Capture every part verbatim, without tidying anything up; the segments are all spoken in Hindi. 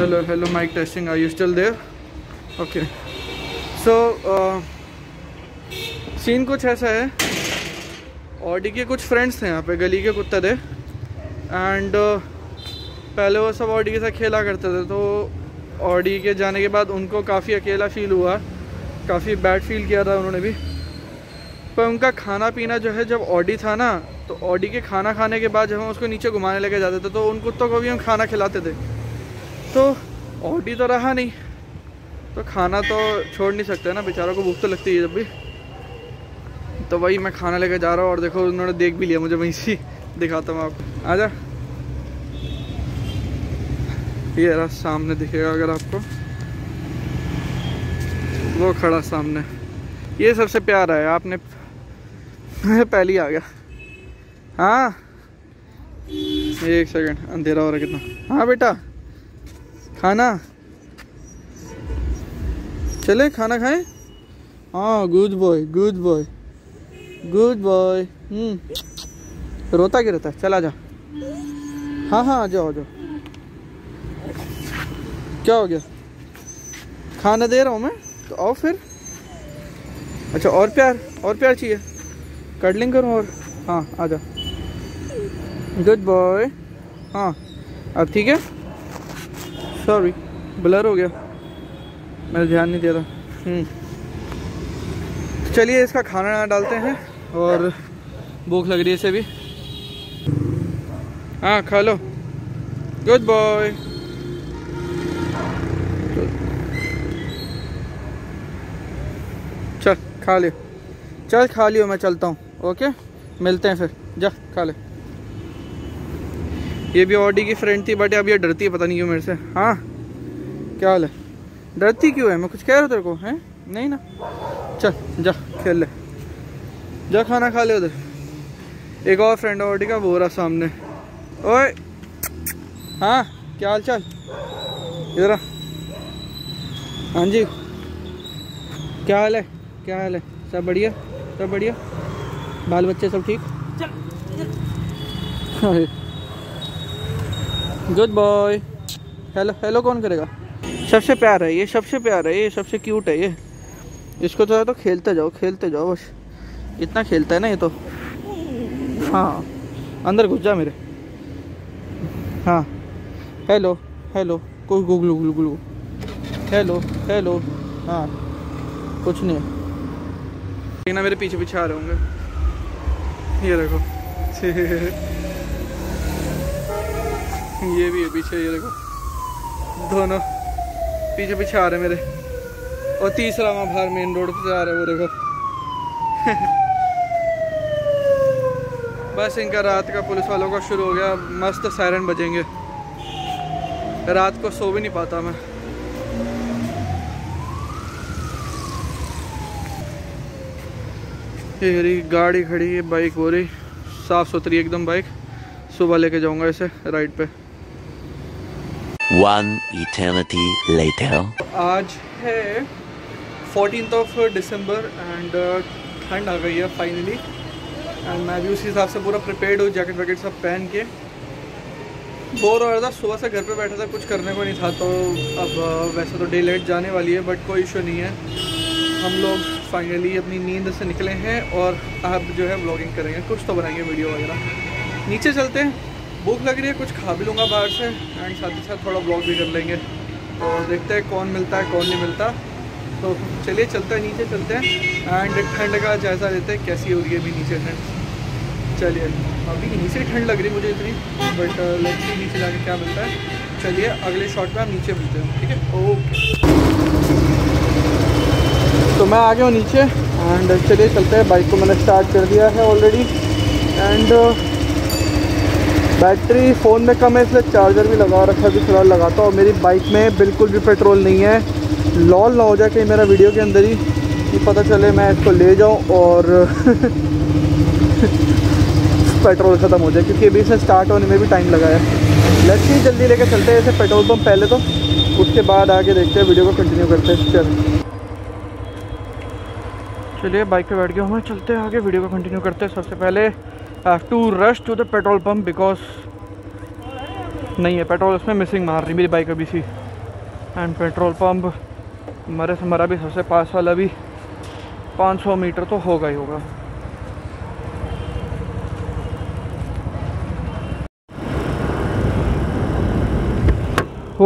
Hello, hello, mic testing. Are you still there? Okay. So, scene कुछ ऐसा है, ऑडी के कुछ फ्रेंड्स थे यहाँ पे, गली के कुत्ते थे, एंड पहले वो सब ऑडी के साथ खेला करते थे। तो ऑडी के जाने के बाद उनको काफ़ी अकेला फील हुआ, काफ़ी बैड फील किया था उन्होंने भी। पर उनका खाना पीना जो है, जब ऑडी था ना, तो ऑडी के खाना खाने के बाद जब हम उसको नीचे घुमाने लेके जाते थे तो उन कुत्तों को भी हम खाना खिलाते थे। तो ऑडी तो रहा नहीं, तो खाना तो छोड़ नहीं सकते ना, बेचारों को भूख तो लगती है जब भी। तो वही मैं खाना लेके जा रहा हूँ, और देखो उन्होंने देख भी लिया मुझे, वहीं से दिखाता हूँ आपको। आजा, ये रहा सामने दिखेगा अगर आपको, वो खड़ा सामने, ये सबसे प्यारा है। आपने पहले ही आ गया। हाँ एक सेकंड, अंधेरा हो रहा कितना। हाँ बेटा, खाना चले, खाना खाएं। हाँ good boy, good boy, good boy. हम्म रोता क्यों रहता है, चला जा। हाँ हाँ आ जाओ, आ जाओ। क्या हो गया, खाना दे रहा हूँ मैं तो आओ फिर। अच्छा, और प्यार, और प्यार चाहिए, कडलिंग करूँ और। हाँ आ जा, गुड बॉय। हाँ अब ठीक है, सॉरी ब्लर हो गया, मैंने ध्यान नहीं दे रहा। चलिए इसका खाना डालते हैं, और भूख लग रही है इसे भी। हाँ खा लो, गुड बॉय। चल खा लियो, चल खा लियो, मैं चलता हूँ। ओके मिलते हैं फिर, जा खा ले। ये भी ऑडी की फ्रेंड थी, बट अब ये डरती है पता नहीं क्यों मेरे से। हाँ क्या हाल है, डरती क्यों है, मैं कुछ कह रहा हूँ तेरे को, हैं? नहीं ना, चल जा खेल ले, जा खाना खा ले। उधर एक और फ्रेंड ऑडी का, वो रहा सामने। ओए हाँ क्या हाल चाल, इधर आ। हाँ जी क्या हाल है, क्या हाल है, सब बढ़िया, सब बढ़िया, बाल बच्चे सब ठीक। Good boy. हेलो हेलो कौन करेगा, सबसे प्यार है ये, सबसे प्यार है ये, सबसे क्यूट है ये। इसको जो है तो खेलते जाओ, खेलते जाओ बस, इतना खेलता है ना ये तो। हाँ अंदर घुस जा मेरे। हाँ हेलो हेलो, कोई गुगलू गुगलू गुगलू, हेलो हेलो। हाँ कुछ नहीं है ना, मेरे पीछे पीछे आ रहे होंगे। ये देखो ये भी है पीछे, ये देखो दोनों पीछे पीछे आ रहे मेरे। और तीसरा वहाँ बाहर मेन रोड पे आ रहा है वो देखो। बस इनका रात का पुलिस वालों का शुरू हो गया, मस्त सायरन बजेंगे, रात को सो भी नहीं पाता मैं। ये गाड़ी खड़ी है, बाइक हो रही, साफ सुथरी एकदम बाइक। सुबह लेके जाऊंगा इसे राइड पे। One eternity later. आज है फोर्टीन्थ ऑफ दिसंबर, एंड ठंड आ गई है फाइनली, एंड मैं भी उसी हिसाब से पूरा प्रिपेयर्ड हूँ, जैकेट वैकेट सब पहन के। बोर हो रहा था सुबह से, घर पे बैठा था, कुछ करने को नहीं था। तो अब वैसे तो डे लाइट जाने वाली है, बट कोई इशू नहीं है। हम लोग फाइनली अपनी नींद से निकले हैं, और अब जो है व्लॉगिंग करेंगे, कुछ तो बनाएंगे वीडियो वगैरह। नीचे चलते हैं, भूख लग रही है, कुछ खा भी लूँगा बाहर से, एंड साथ ही साथ थोड़ा व्लॉग भी कर लेंगे। तो देखते हैं कौन मिलता है कौन नहीं मिलता। तो चलिए चलते हैं, नीचे चलते हैं, एंड ठंड का जायज़ा लेते हैं कैसी हो रही है अभी नीचे ठंड। चलिए, अभी नीचे ठंड लग रही मुझे इतनी, बट लेट्स सी नीचे जाके क्या मिलता है। चलिए अगले शॉट में हम नीचे मिलते हैं, ठीक है। ओके तो मैं आ गया हूँ नीचे, एंड चलिए चलते हैं। बाइक को मैंने स्टार्ट कर दिया है ऑलरेडी, एंड बैटरी फ़ोन में कम है इसलिए चार्जर भी लगा रखा है, भी फिलहाल लगाता हूँ। मेरी बाइक में बिल्कुल भी पेट्रोल नहीं है, लॉल ना हो जाए कहीं मेरा वीडियो के अंदर ही, कि पता चले मैं इसको ले जाऊँ और पेट्रोल ख़त्म हो जाए, क्योंकि अभी इसे स्टार्ट होने में भी टाइम लगा है। लेट्स सी जल्दी लेके चलते हैं इसे पेट्रोल पम्प पहले, तो उसके बाद आगे देखते हैं, वीडियो को कंटिन्यू करते हैं। चल चलिए बाइक पे बैठ गया हूँ, चलते हैं आगे, वीडियो को कंटिन्यू करते हैं। सबसे पहले I have to rush to the petrol pump, because नहीं है पेट्रोल उसमें, मिसिंग मार रही मेरी बाइक अभी सी। एंड पेट्रोल पंप हमारे से हमारा भी सबसे पास वाला भी पाँच सौ मीटर तो होगा ही होगा।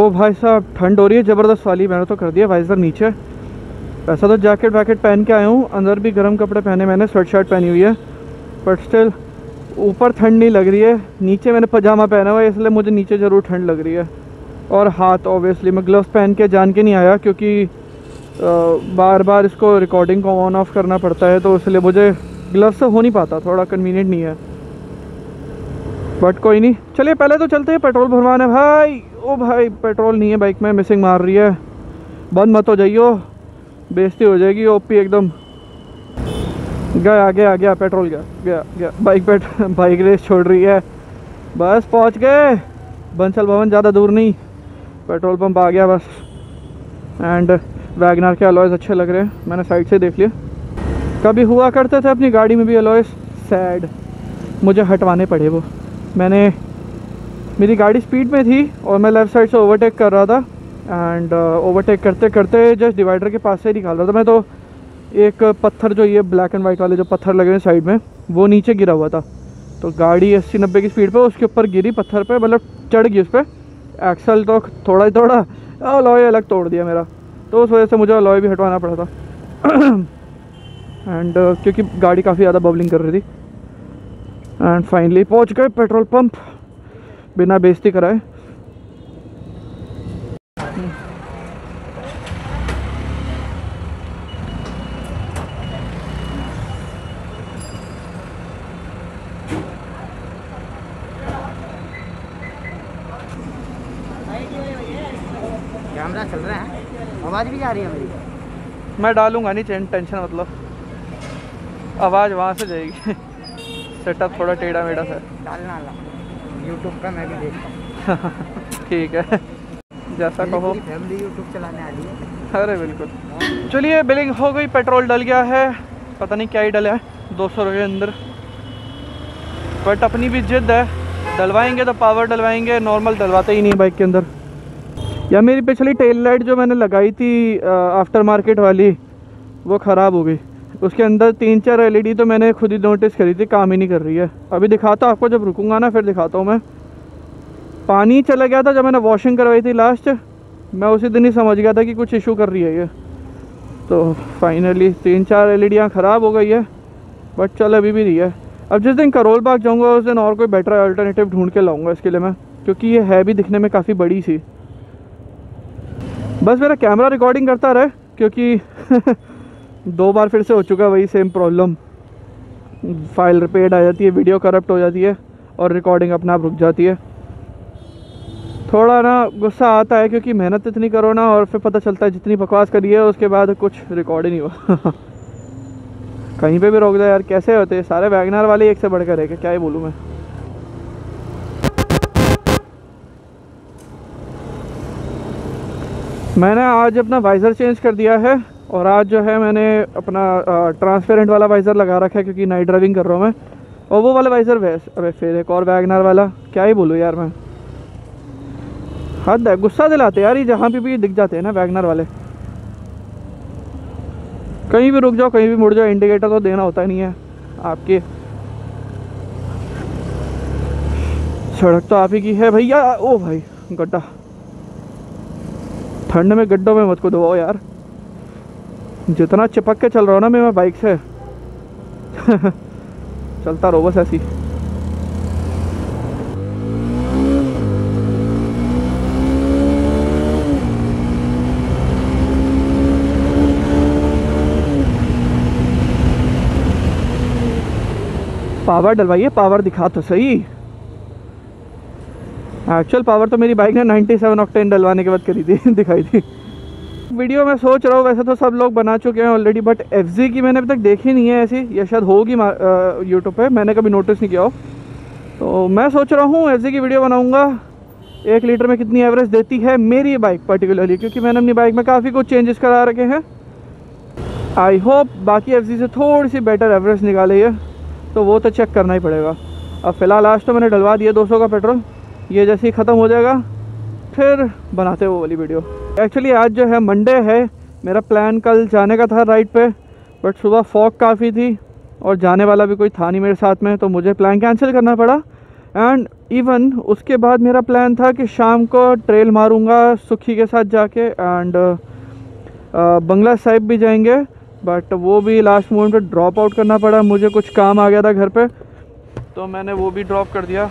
ओ भाई साहब ठंड हो रही है ज़बरदस्त वाली, मैंने तो कर दिया भाई साहब नीचे। वैसा तो जैकेट वैकेट पहन के आया हूँ, अंदर भी गर्म कपड़े पहने, मैंने स्वेट शर्ट पहनी हुई है, बट स्टिल ऊपर ठंड नहीं लग रही है। नीचे मैंने पजामा पहना हुआ है इसलिए मुझे नीचे ज़रूर ठंड लग रही है। और हाथ ऑब्वियसली मैं ग्लव्स पहन के जान के नहीं आया क्योंकि बार बार इसको रिकॉर्डिंग को ऑन ऑफ करना पड़ता है, तो इसलिए मुझे ग्लव्स से हो नहीं पाता, थोड़ा कन्वीनियंट नहीं है, बट कोई नहीं। चलिए पहले तो चलते हैं पेट्रोल भरवाने। भाई ओ भाई पेट्रोल नहीं है बाइक में, मिसिंग मार रही है, बंद मत हो जाइयो, बेइज्जती हो जाएगी ओपी एकदम। गया गया गया पेट्रोल गया गया गया बाइक पेट बाइक रेस छोड़ रही है। बस पहुंच गए बंसल भवन, ज़्यादा दूर नहीं, पेट्रोल पंप आ गया बस। एंड वैगन आर के अलॉयज़ अच्छे लग रहे हैं, मैंने साइड से देख लिया। कभी हुआ करते थे अपनी गाड़ी में भी अलॉयज़, सैड मुझे हटवाने पड़े वो। मैंने मेरी गाड़ी स्पीड में थी और मैं लेफ़्ट साइड से ओवरटेक कर रहा था, एंड ओवरटेक करते करते जस्ट डिवाइडर के पास से निकाल रहा था मैं, तो एक पत्थर जो ये ब्लैक एंड वाइट वाले जो पत्थर लगे हैं साइड में वो नीचे गिरा हुआ था, तो गाड़ी अस्सी नब्बे की स्पीड पे उसके ऊपर गिरी पत्थर पे, मतलब चढ़ गई उस पर, एक्सल तो थोड़ा ही थोड़ा, अलॉय अलग तोड़ दिया मेरा, तो उस वजह से मुझे अलॉय भी हटवाना पड़ा था। एंड uh, क्योंकि गाड़ी काफ़ी ज़्यादा बबलिंग कर रही थी। एंड फाइनली पहुँच गए पेट्रोल पम्प बिना बेइज्जती कराए। कैमरा चल रहा है, आवाज़ भी जा रही है मेरी, मैं डालूंगा नहीं टेंशन, मतलब आवाज़ वहाँ से जाएगी। सेटअप थोड़ा टेढ़ा मेढ़ा है, डालना यूट्यूब का मैं भी देखता हूँ। ठीक है जैसा कहो, फैमिली यूट्यूब चलाने आ रही है। अरे बिल्कुल। चलिए बिलिंग हो गई, पेट्रोल डल गया है, पता नहीं क्या ही डला है दो सौ रुपये अंदर, बट अपनी भी जिद है, डलवाएंगे तो पावर डलवाएंगे, नॉर्मल डलवाते ही नहीं बाइक के अंदर। या मेरी पिछली टेल लाइट जो मैंने लगाई थी आफ्टर मार्केट वाली वो ख़राब हो गई, उसके अंदर तीन चार एलईडी तो मैंने खुद ही नोटिस करी थी, काम ही नहीं कर रही है। अभी दिखाता हूँ आपको जब रुकूंगा ना, फिर दिखाता हूँ मैं। पानी चला गया था जब मैंने वॉशिंग करवाई थी लास्ट, मैं उसी दिन ही समझ गया था कि कुछ इशू कर रही है ये, तो फाइनली तीन चार एल ई डीयाँ ख़राब हो गई है, बट चल अभी भी रही है। अब जिस दिन करोल बाग जाऊँगा उस दिन और कोई बेटर अल्टरनेटिव ढूंढ के लाऊँगा इसके लिए मैं, क्योंकि ये है भी दिखने में काफ़ी बड़ी सी। बस मेरा कैमरा रिकॉर्डिंग करता रहे क्योंकि दो बार फिर से हो चुका है वही सेम प्रॉब्लम, फाइल रिपेड आ जाती है, वीडियो करप्ट हो जाती है और रिकॉर्डिंग अपना आप रुक जाती है। थोड़ा ना गुस्सा आता है क्योंकि मेहनत इतनी करो ना और फिर पता चलता है जितनी बकवास करी है उसके बाद कुछ रिकॉर्ड ही नहीं हुआ। कहीं पे भी रोक दो यार, कैसे होते हैं सारे वैगन आर वाले, एक से बढ़कर है, क्या ही बोलूँ मैं। मैंने आज अपना वाइज़र चेंज कर दिया है और आज जो है मैंने अपना ट्रांसपेरेंट वाला वाइज़र लगा रखा है क्योंकि नाइट ड्राइविंग कर रहा हूँ मैं, और वो वाला वाइज़र वैस अबे फिर एक और वैगन आर वाला, क्या ही बोलूँ यार मैं, हद है, गुस्सा दिलाते यार ये, जहाँ पे भी दिख जाते हैं ना वैगन आर वाले, कहीं भी रुक जाओ कहीं भी मुड़ जाओ, इंडिकेटर तो देना होता नहीं है, आपकी सड़क तो आप ही की है भैया। ओ भाई गड्ढा, ठंड में गड्ढों में मत को दबाओ यार, जितना चिपक के चल रहा हूँ ना मैं, मैं बाइक से चलता रहो बस ऐसी। पावर डलवाइए, पावर दिखा तो सही। एक्चुअल पावर तो मेरी बाइक ने सत्तानवे ऑक्टेन डलवाने के बाद करी थी, दिखाई थी वीडियो में, सोच रहा हूँ वैसे तो सब लोग बना चुके हैं ऑलरेडी, बट एफजी की मैंने अभी तक देखी नहीं है ऐसी, या शायद होगी यूट्यूब पे, मैंने कभी नोटिस नहीं किया हो, तो मैं सोच रहा हूँ एफजी की वीडियो बनाऊँगा, एक लीटर में कितनी एवरेज देती है मेरी बाइक पर्टिकुलरली, क्योंकि मैंने अपनी बाइक में काफ़ी कुछ चेंजेस करा रखे हैं। आई होप बाकी एफजी से थोड़ी सी बेटर एवरेज निकाली है, तो वो तो चेक करना ही पड़ेगा। अब फिलहाल आज तो मैंने डलवा दिया दो सौ का पेट्रोल, ये जैसे ही ख़त्म हो जाएगा फिर बनाते हैं वो वाली वीडियो। एक्चुअली आज जो है मंडे है, मेरा प्लान कल जाने का था राइड पे, बट सुबह फॉग काफ़ी थी और जाने वाला भी कोई था नहीं मेरे साथ में, तो मुझे प्लान कैंसिल करना पड़ा। एंड इवन उसके बाद मेरा प्लान था कि शाम को ट्रेल मारूंगा सुखी के साथ जाके एंड बंगला साहिब भी जाएंगे, बट वो भी लास्ट मोमेंट पे ड्रॉप आउट करना पड़ा। मुझे कुछ काम आ गया था घर पे, तो मैंने वो भी ड्रॉप कर दिया।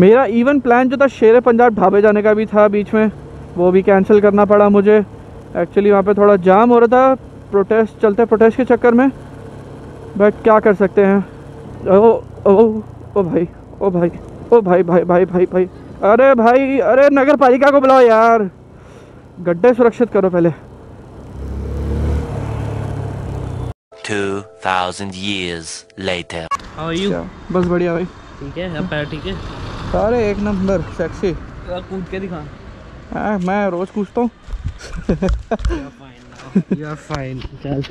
मेरा इवन प्लान जो था शेर पंजाब ढाबे जाने का भी था बीच में, वो भी कैंसिल करना पड़ा मुझे। एक्चुअली वहाँ पे थोड़ा जाम हो रहा था प्रोटेस्ट चलते प्रोटेस्ट के चक्कर में, बट क्या कर सकते हैं। ओ ओ ओ भाई ओ भाई ओ भाई भाई भाई भाई भाई अरे भाई, अरे नगर पालिका को बुलाओ यार, गड्ढे सुरक्षित करो पहले। two thousand years later How are you? बस बढ़िया भाई, ठीक है। अब पैर ठीक है सारे, एक नंबर सेक्सी। कूद के दिखा। हाँ मैं रोज कूदता हूँ। चल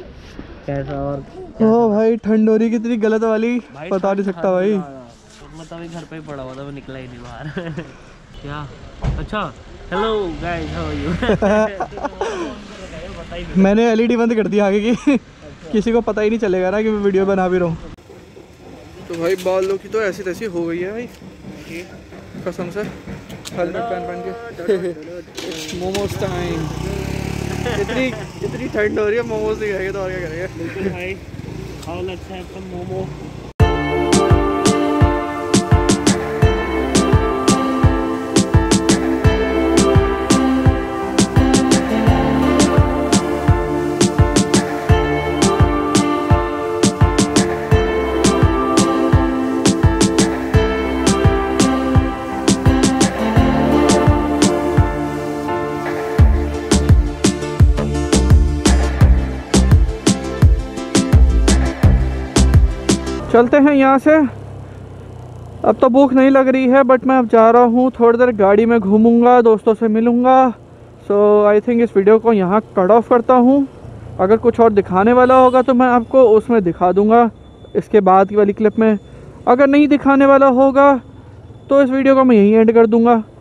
कैसा और ओ भाई, ठंड हो रही कितनी गलत वाली, बता नहीं सकता भाई। मतलब घर पे ही पड़ा हुआ था, मैं निकला ही नहीं बाहर। क्या अच्छा, hello guys how are you. मैंने एलईडी बंद कर दिया आगे की, किसी को पता ही नहीं चलेगा ना कि मैं वीडियो बना भी रहा हूँ। तो भाई बालों की तो ऐसी तैसी हो गई है भाई कसम से, हेलमेट पहन पहन के। मोमोज टाइम, इतनी इतनी ठंड हो रही है, मोमोज नहीं खाएंगे तो और क्या करेंगे भाई। How let's have some momo. चलते हैं यहाँ से। अब तो भूख नहीं लग रही है, बट मैं अब जा रहा हूँ, थोड़ी देर गाड़ी में घूमूंगा, दोस्तों से मिलूंगा। सो आई थिंक इस वीडियो को यहाँ कट ऑफ करता हूँ। अगर कुछ और दिखाने वाला होगा तो मैं आपको उसमें दिखा दूँगा, इसके बाद की वाली क्लिप में। अगर नहीं दिखाने वाला होगा तो इस वीडियो को मैं यहीं एंड कर दूँगा।